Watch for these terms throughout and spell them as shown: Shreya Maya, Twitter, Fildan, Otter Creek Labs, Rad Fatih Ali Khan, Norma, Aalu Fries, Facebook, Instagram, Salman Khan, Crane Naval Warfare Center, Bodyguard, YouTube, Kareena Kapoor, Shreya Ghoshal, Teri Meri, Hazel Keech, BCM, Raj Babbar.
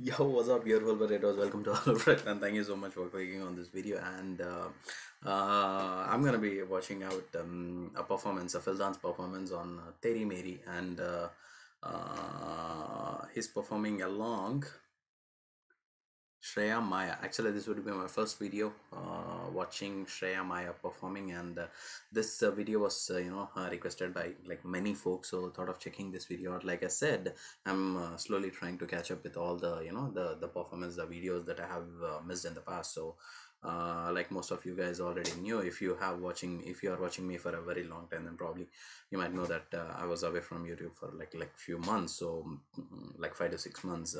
Yo, what's up, beautiful potatoes? Welcome to Aalu Fries, and thank you so much for clicking on this video. And I'm gonna be watching out Fildan's performance on Teri Meri, and he's performing along Shreya Maya. Actually, this would be my first video watching Shreya Maya performing, and this video was requested by like many folks, so thought of checking this video out. Like I said, I'm slowly trying to catch up with all the the performance, the videos that I have missed in the past. So like most of you guys already knew, if you are watching me for a very long time, then probably you might know that I was away from YouTube for like few months, so like 5 to 6 months.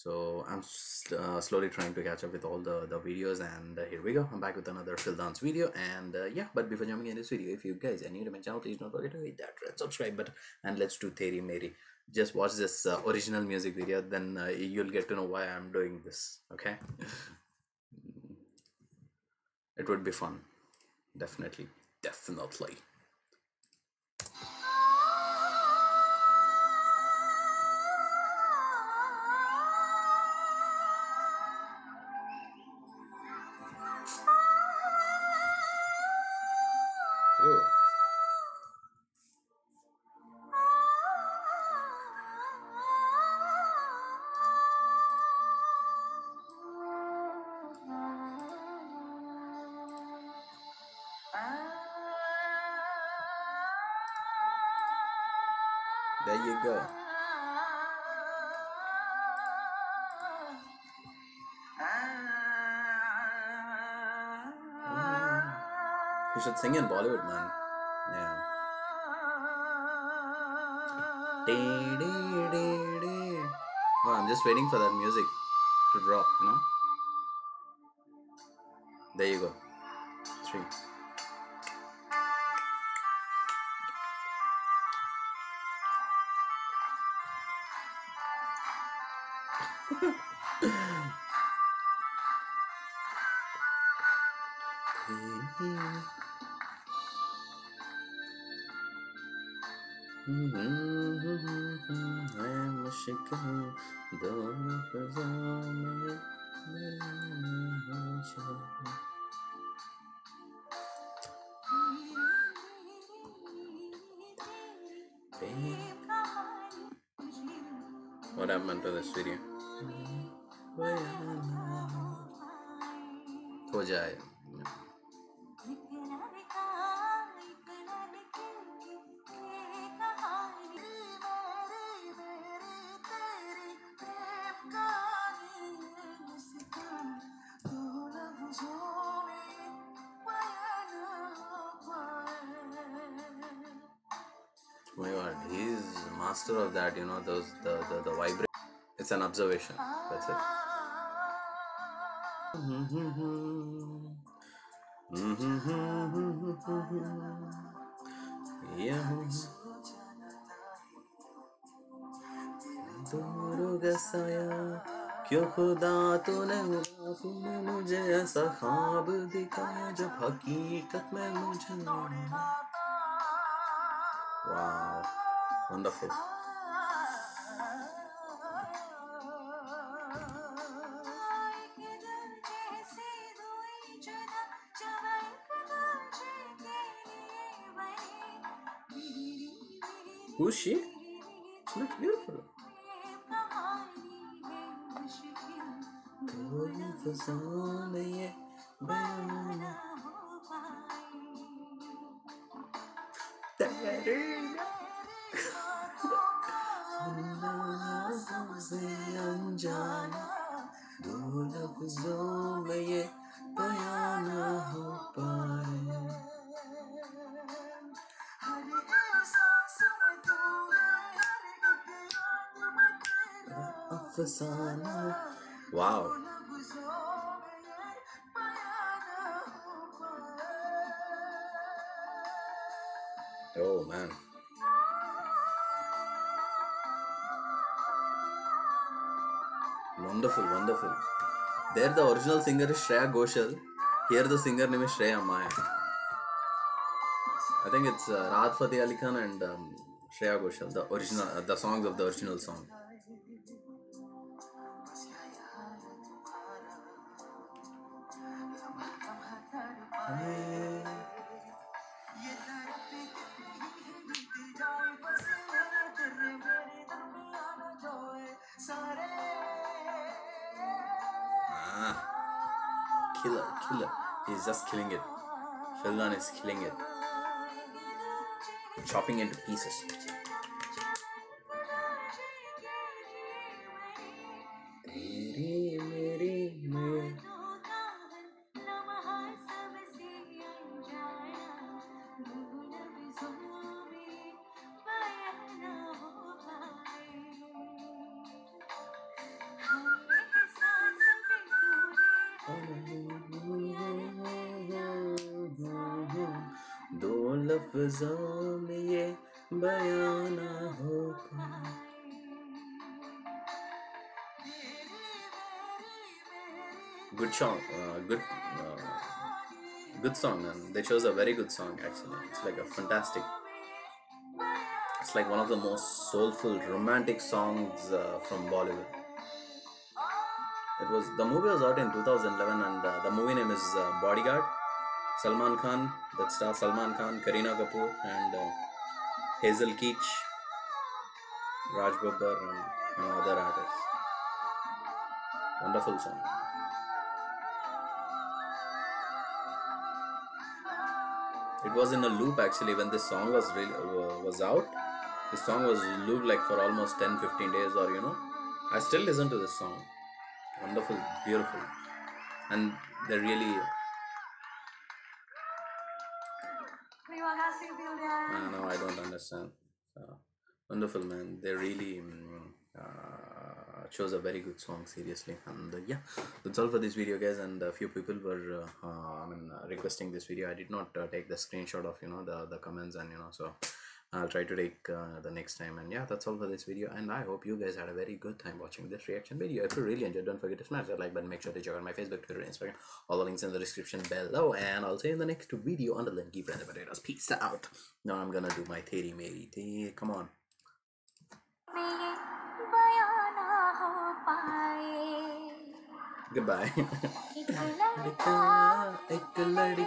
So I'm slowly trying to catch up with all the videos, and here we go. I'm back with another Fildan's video, and yeah. But before jumping in this video, if you guys are new to my channel, please don't forget to hit that red subscribe button, and let's do Teri Meri. Just watch this original music video, then you'll get to know why I'm doing this. Okay, it would be fun, definitely. Ooh. There you go. You should sing in Bollywood, man. Yeah. Oh, I'm just waiting for that music to drop, you know? There you go. 3. What happened to this video? Ho jaye. Oh my God, he's master of that, you know, those the vibration. It's an observation, that's it. Wow, wonderful. Who's she? She looks beautiful. Wow. Oh man. Wonderful, wonderful. There the original singer is Shreya Ghoshal. Here the singer name is Shreya Maya. I think it's Rad Fatih Ali Khan and Shreya Ghoshal, the songs of the original song. Killer. He's just killing it. Fildan is killing it. Chopping into pieces. Teri Meri mein. दो लफ्जों में ये बयान होगा good song and they chose a very good song actually. It's like a fantastic, it's like one of the most soulful romantic songs from Bollywood. The movie was out in 2011 and the movie name is Bodyguard. Salman Khan, that star Salman Khan, Kareena Kapoor and Hazel Keech, Raj Babbar and other artists. Wonderful song. It was in a loop actually when this song was out. This song was looped like for almost 10-15 days or you know. I still listen to this song. Wonderful, beautiful, and they really. No, I don't understand. Wonderful, man. They really chose a very good song, seriously. And yeah, that's all for this video, guys. And a few people were requesting this video. I did not take the screenshot of the comments and so. I'll try to take the next time, and yeah, that's all for this video, and I hope you guys had a very good time watching this reaction video. If you really enjoyed, don't forget to smash that like button. Make sure to check out my Facebook, Twitter, Instagram, all the links in the description below, and I'll see you in the next video. Until then, keep running the potatoes. Peace out. Now I'm gonna do my Teri Meri. Come on. Goodbye.